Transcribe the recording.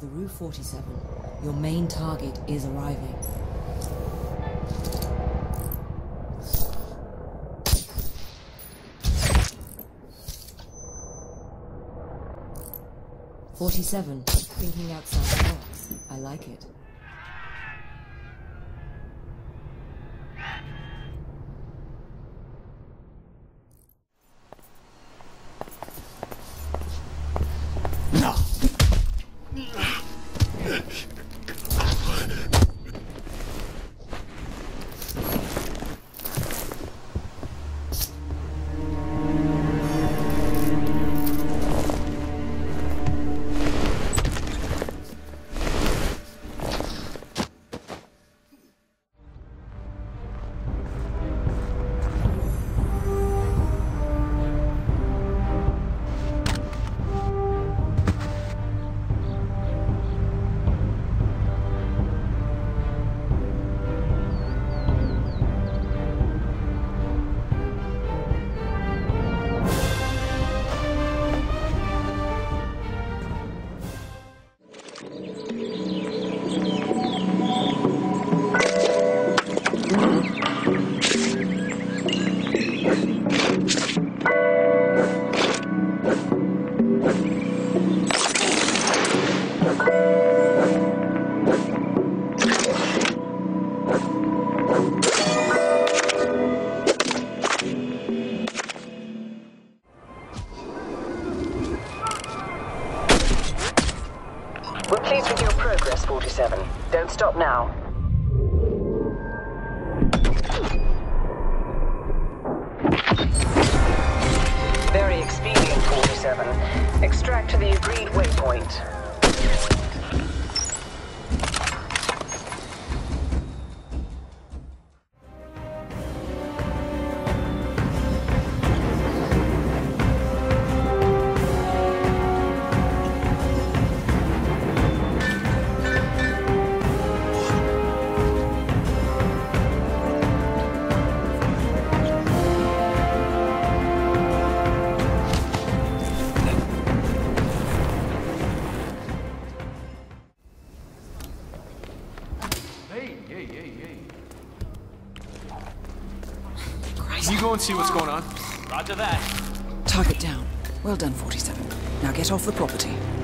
The Rue 47. Your main target is arriving. Rue 47. Thinking outside the box. I like it. We're pleased with your progress, 47. Don't stop now. Very expedient, 47. Extract to the agreed waypoint. You go and see what's going on. Roger that. Target down. Well done, 47. Now get off the property.